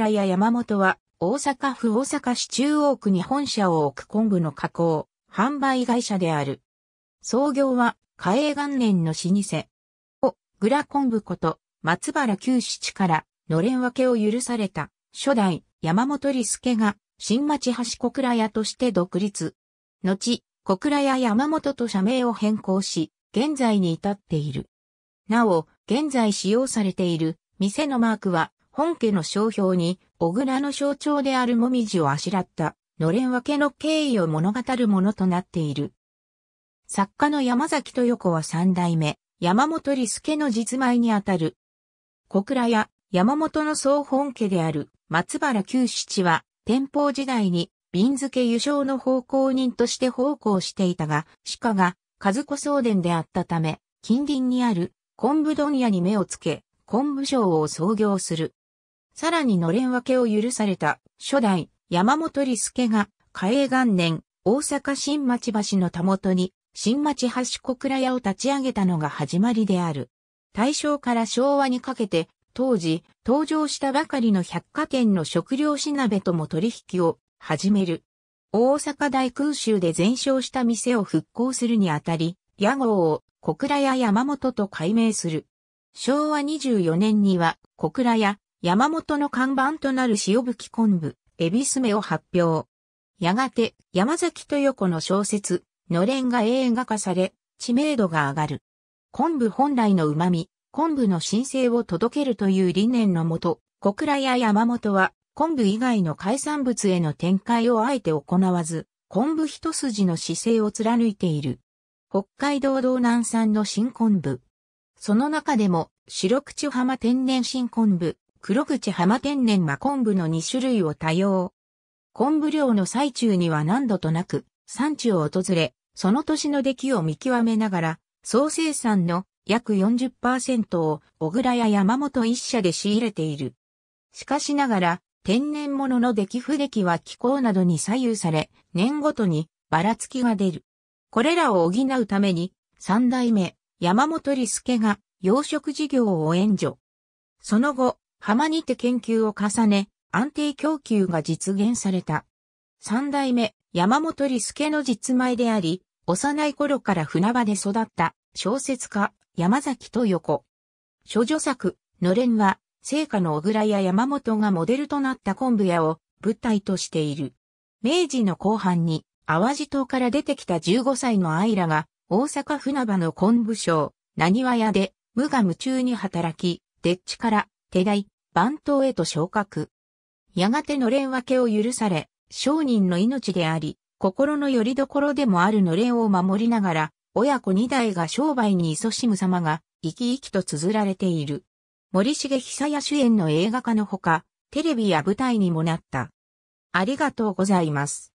倉屋山本は、大阪府大阪市中央区に本社を置く昆布の加工、販売会社である。創業は、嘉永元年の老舗。小倉昆布こと、松原久七から、のれん分けを許された、初代、山本利助が、新町橋小倉屋として独立。後、小倉屋山本と社名を変更し、現在に至っている。なお、現在使用されている、店のマークは、本家の商標に、小倉の象徴であるもみじをあしらった、のれん分けの経緯を物語るものとなっている。作家の山崎豊子は三代目、山本利助の実前にあたる。小倉屋、山本の総本家である、松原久七は、天保時代に、瓶漬け湯商の奉公人として奉公していたが、鹿が、和子荘伝であったため、近隣にある、昆布問屋に目をつけ、昆布商を創業する。さらにのれん分けを許された、初代、山本利助が、嘉永元年、大阪新町橋のたもとに、新町橋小倉屋を立ち上げたのが始まりである。大正から昭和にかけて、当時、登場したばかりの百貨店の食料品べとも取引を始める。大阪大空襲で全焼した店を復興するにあたり、屋号を小倉屋山本と改名する。昭和24年には小倉屋山本の看板となる塩吹き昆布、えびすめを発表。やがて山崎豊子の小説、のれんが映画化され、知名度が上がる。昆布本来の旨味。昆布の新生を届けるという理念のもと、小倉屋山本は昆布以外の海産物への展開をあえて行わず、昆布一筋の姿勢を貫いている。北海道道南産の新昆布。その中でも、白口浜天然新昆布、黒口浜天然真昆布の2種類を多用。昆布漁の最中には何度となく、産地を訪れ、その年の出来を見極めながら、総生産の約 40% を小倉屋山本一社で仕入れている。しかしながら、天然物の出来不出来は気候などに左右され、年ごとにばらつきが出る。これらを補うために、三代目、山本利助が養殖事業を援助。その後、浜にて研究を重ね、安定供給が実現された。三代目、山本利助の実前であり、幼い頃から船場で育った小説家、山崎豊子。諸女作、のれんは、生家の小倉屋山本がモデルとなった昆布屋を舞台としている。明治の後半に、淡路島から出てきた15歳の愛らが、大阪船場の昆布商、浪速屋で、無我夢中に働き、丁稚から、手代、番頭へと昇格。やがてのれん分けを許され、商人の命であり、心の拠り所でもあるのれんを守りながら、親子二代が商売に勤しむ様が生き生きと綴られている。森重久彌主演の映画化のほか、テレビや舞台にもなった。ありがとうございます。